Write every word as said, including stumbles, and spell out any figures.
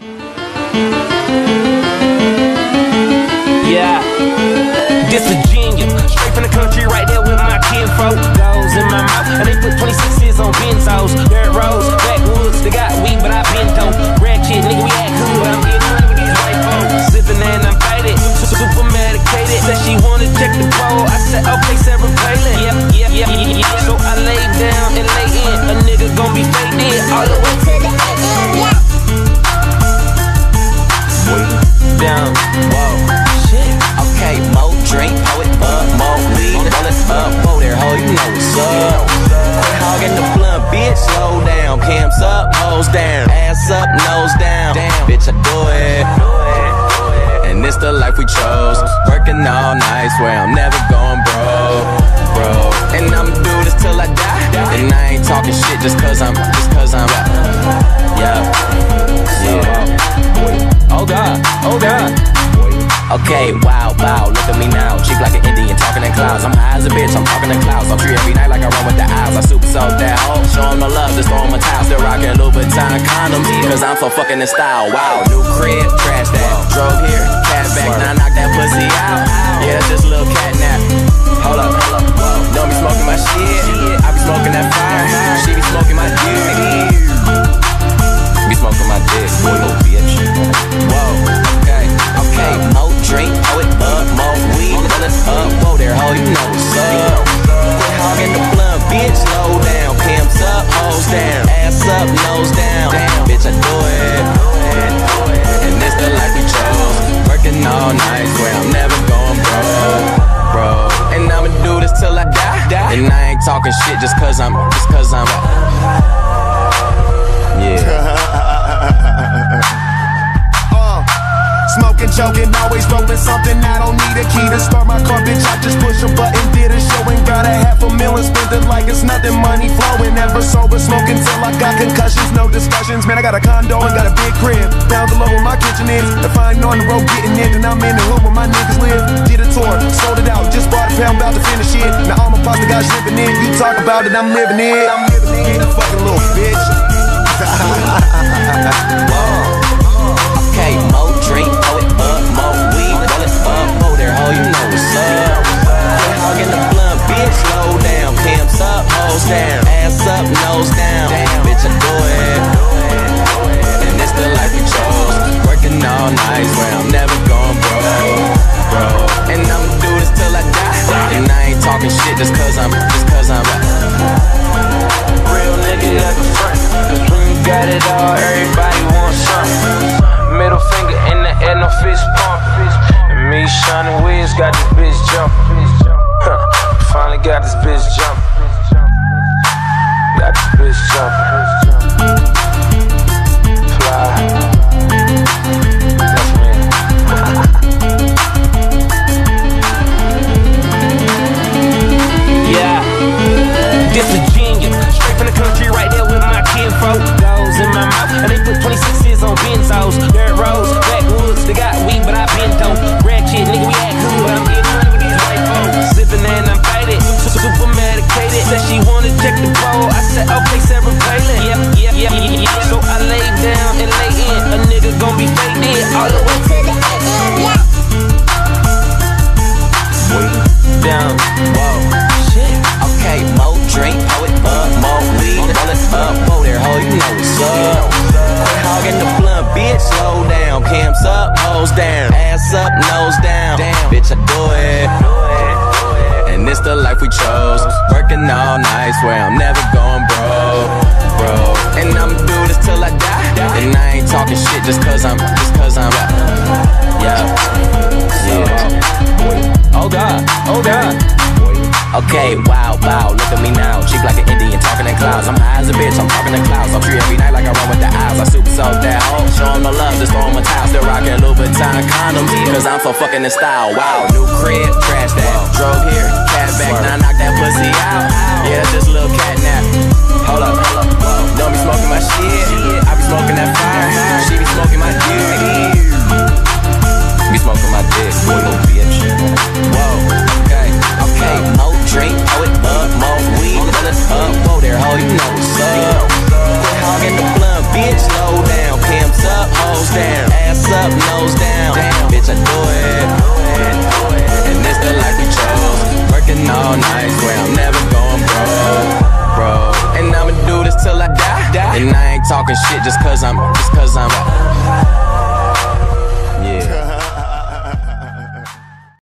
Yeah, this a genius, straight from the country, right there with my kinfolk. Those in my mouth, and they put twenty-sixes on benzos. Dirt roads, backwoods, they got weed, but I been dope. Rap shit, nigga, we act cool, I'm getting money, we get life on. Sippin' and I'm faded, super medicated. Said she wanna check the bowl, I said, okay, Sarah Palin. Yeah, yeah, yeah, yeah, yeah. So I laid down and lay in, a nigga gon' be fake dead all the way to the end, yeah. Down. Whoa, shit, okay, mo drink, po it up, mo lean, roll it up, whoa there, ho, you know what's up. Quit hogging the blunt, bitch, slow down, cams up, hoes down, ass up, nose down, damn, bitch, I do it, and it's the life we chose, working all night, swear I'm never going broke. Bro. And I'ma do this till I die. And I ain't talking shit just cause I'm, just cause I'm out. Yeah, yeah. Oh God, oh God. Okay, wow, wow, look at me now. Cheap like an Indian, talking in clouds. I'm high as a bitch, I'm talking in clouds. I'm free every night like I run with the eyes. I super soaked that hoe, show them the love, just throw them a towel. Still rockin' Louboutin condoms, cause I'm so fucking in style. Wow, new crib, trash that. Drove here, cash back, now knock that pussy out. Yeah, that's just a little catnap. Hold up, hold up, whoa. Don't be smoking my shit. I be smoking that fire. She be smoking my dick. Be smoking my dick. Whoa, bitch. Whoa, okay, okay. Mo drink, hoe it up, mo weed, roll it up. Whoa there, ho, you know what's up. Quit hogging the blunt, bitch. Slow down, pimps up, hoes down, ass up, nose down. Damn, bitch, I do it. And this the life we chose. Working all night, swear I'm never going broke. Bro. And I'ma do this till I die, die. And I ain't talking shit just cause I'm, just cause I'm out. Yeah. uh, Smoking, joking, always rolling something. I don't need a key to start my car, bitch. I just push a button, did a show and got a half a million. Spent it like it's nothing, money flowing. Never sober, smoking till I got concussions. No discussions, man, I got a condo and got a big crib down below where my kitchen is. If I ain't on the road getting it, then I'm in the hood where my niggas live. Did a tour, sold it out, just bought a pound, about to finish it. Now all my pasta guys living in. You talk about it, I'm living it. I'm living it, fucking little bitch. Whoa. Okay, mo drink, hoe it up, mo weed, roll it up, ho there, ho, you know what's up. Quit hogging the blunt, bitch, slow down, pimps up, hoes down, ass up, nose down. Damn, bitch, I do it, and it's the life we chose. Working all night, swear I'm never going broke. Bro. And I'ma do this till I die. And I ain't talking shit just cause I'm, just cause I'm out. Real nigga never front. Cause when you got it all, everybody wants something. Middle finger in the air, no fist pump. And me, Shauna Wiz, got this bitch jumping. Huh. Finally got this bitch jumping. Got this bitch jumping. Fly. This a genius, straight from the country, right there with my kinfolk. Those in my mouth, and they put twenty-sixes on benzos. Dirt roads, backwoods, they got weed, but I been dope. Rap shit, nigga, we act cool, but I'm getting money, we get life on. Sippin' and I'm faded, super medicated. Said she wanna check the bowl, I said, okay, Sarah Palin. Yeah, yeah, yeah, yeah, yeah. So I laid down and lay in, a nigga gon' be fake dead all the way to the end, yeah. Way down, whoa. Okay, mo drink, hoe it up, mo weed, roll it up, whoa there, ho, you know what's up. Quit hogging the blunt, bitch, slow down, cams up, hoes down, ass up, nose down, damn, bitch, I do it, and it's the life we chose. Working all night, swear I'm never going broke, bro. And I'ma do this till I die, and I ain't talking shit just cause I'm, just cause I'm out. Yeah, yeah. Oh God, oh God. Okay, wow, wow, look at me now. Cheap like an Indian, talking in clouds. I'm high as a bitch, I'm talking in clouds. I'm free every night like I run with the eyes. I super soaked that hoe, show them the love, just throw them a towel. Still rockin' Louboutin condoms, cause I'm so fucking in style. Wow, new crib, trash that. Drove here, cat back, now knock that pussy out. Yeah, that's just a little catnap. Hold up, hold up, whoa. Don't be smoking my shit, I be smoking that fire. She be smoking my dick. Be smoking my dick, boy, little bitch. Whoa, okay, okay, mo drink, hoe it up, mo weed, roll it up, whoa there, ho, you know what's up. Quit hogging the blunt, bitch, slow down, pimps up, hoes talking shit just cause I'm, just cause I'm